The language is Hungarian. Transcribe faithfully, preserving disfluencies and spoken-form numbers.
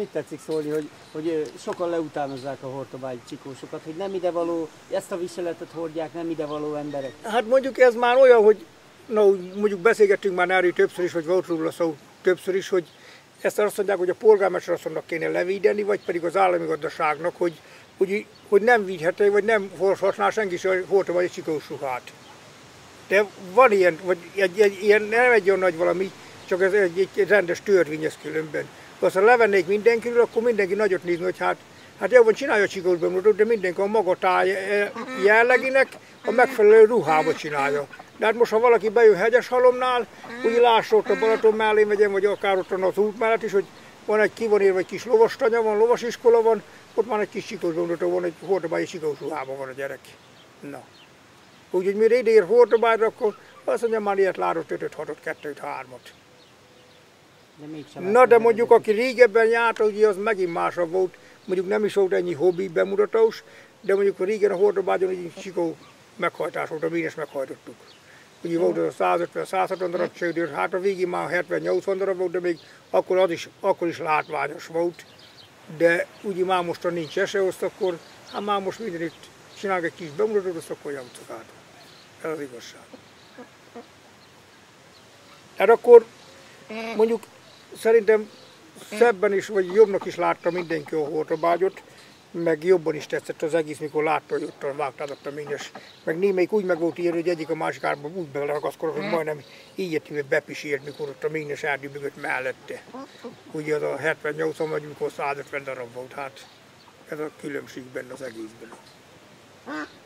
mit tetszik szólni, hogy, hogy sokan leutánozzák a hortobágyi csikósokat, hogy nem idevaló, ezt a viseletet hordják, nem idevaló emberek. Hát mondjuk ez már olyan, hogy na, mondjuk beszélgettünk már erről többször is, hogy volt róla szó többször is, hogy ezt azt mondják, hogy a polgármesterasszonynak kéne levédeni, vagy pedig az állami gazdaságnak, hogy, hogy, hogy nem védhető, vagy nem hordhatná senki sem a hortobágyi csikós ruhát. De van ilyen, vagy egy, egy, ilyen, nem egy olyan nagy valami, csak ez egy, egy rendes törvény ez különben. Aztán levennék mindenkiről, akkor mindenki nagyot nézni, hogy hát, hát jobban csinálja a csikós bemutatót, de mindenki a maga táj jellegének a megfelelő ruhába csinálja. De hát most, ha valaki bejön Hegyeshalomnál, úgy lássa ott a Balaton mellé megyen, vagy akár ott az út mellett is, hogy van egy ki van írva egy kis lovastanya, van lovasiskola van, ott már egy kis csikós bemutató van, egy hortobágyi csikós ruhában van a gyerek. Na. Úgyhogy mire ide ér Hortobágyra, akkor azt mondja, már ilyet látott ötöt, hatot, kettőt, hármat. De na de mondjuk, aki régebben járt, ugye az megint másabb volt, mondjuk nem is volt ennyi hobbi bemutatós, de mondjuk régen a Hortobágyon egy csikó meghajtás volt, amit is meghajtottuk. Ugye volt az a százötven-százhatvan darab csődőr, hát a végén már hetven-nyolcvan darab volt, de még akkor, az is, akkor is látványos volt. De ugye már mostan nincs eseoszt, akkor hát már most mindenütt csinálok egy kis bemutatót, azt akkor javutok át. Ez az igazság. Hát akkor mondjuk szerintem szebben is, vagy jobbnak is látta mindenki a hortobágyot, meg jobban is tetszett az egész, mikor látta, hogy ottan vágtázottam én is. Meg némelyik úgy meg volt írva, hogy egyik a másik árban úgy beleragaszkodott, hogy majdnem így értem, hogy bepisírt, mikor ott a ményes erdő mögött mellette. Ugye az a hetven-nyolcvan vagy mikor százötven darab volt, hát ez a különbség benne az egészben.